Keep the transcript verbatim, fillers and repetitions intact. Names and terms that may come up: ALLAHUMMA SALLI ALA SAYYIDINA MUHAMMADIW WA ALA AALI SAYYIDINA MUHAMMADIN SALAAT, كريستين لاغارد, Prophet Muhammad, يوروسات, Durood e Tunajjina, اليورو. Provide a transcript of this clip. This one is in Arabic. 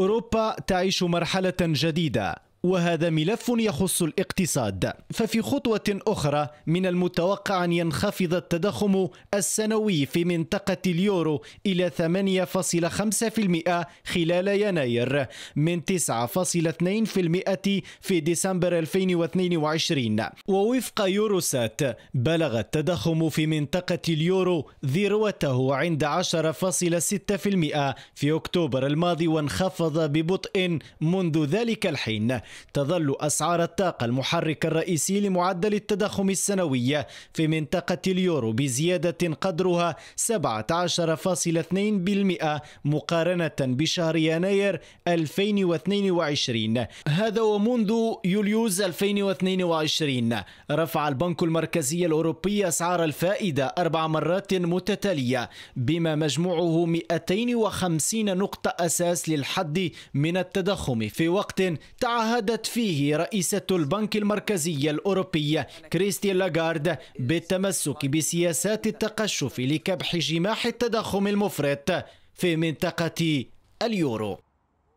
أوروبا تعيش مرحلة جديدة، وهذا ملف يخص الاقتصاد. ففي خطوة أخرى من المتوقع أن ينخفض التضخم السنوي في منطقة اليورو إلى ثمانية فاصلة خمسة بالمئة خلال يناير من تسعة فاصلة اثنين بالمئة في ديسمبر ألفين واثنين وعشرين. ووفق يوروسات بلغ التضخم في منطقة اليورو ذروته عند عشرة فاصلة ستة بالمئة في أكتوبر الماضي، وانخفض ببطء منذ ذلك الحين. تظل أسعار الطاقة المحرك الرئيسي لمعدل التضخم السنوي في منطقة اليورو بزيادة قدرها سبعة عشر فاصلة اثنين بالمئة مقارنة بشهر يناير ألفين واثنين وعشرين. هذا ومنذ يوليوز ألفين واثنين وعشرين رفع البنك المركزي الأوروبي أسعار الفائدة أربع مرات متتالية، بما مجموعه مئتين وخمسين نقطة أساس للحد من التضخم، في وقت تعهد عادت فيه رئيسة البنك المركزي الأوروبي كريستين لاغارد بالتمسك بسياسات التقشف لكبح جماح التضخم المفرط في منطقة اليورو.